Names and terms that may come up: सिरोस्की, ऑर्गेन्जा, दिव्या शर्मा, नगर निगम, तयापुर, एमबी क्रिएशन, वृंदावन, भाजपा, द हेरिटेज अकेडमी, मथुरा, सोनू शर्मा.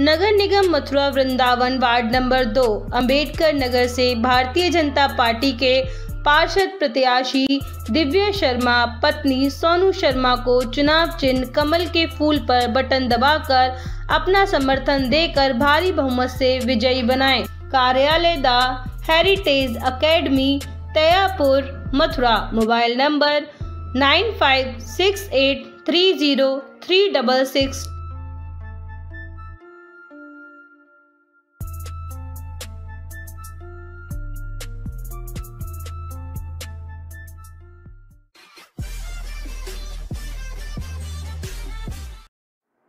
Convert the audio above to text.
नगर निगम मथुरा वृंदावन ward number 2 Ambedkar Nagar से भारतीय जनता party के पार्षद प्रत्याशी दिव्या शर्मा पत्नी सोनू शर्मा को चुनाव चिन्ह कमल के फूल पर बटन दबाकर अपना समर्थन देकर भारी बहुमत से विजयी बनाए। कार्यालय द हेरिटेज अकेडमी तयापुर मथुरा, mobile number 9568303666।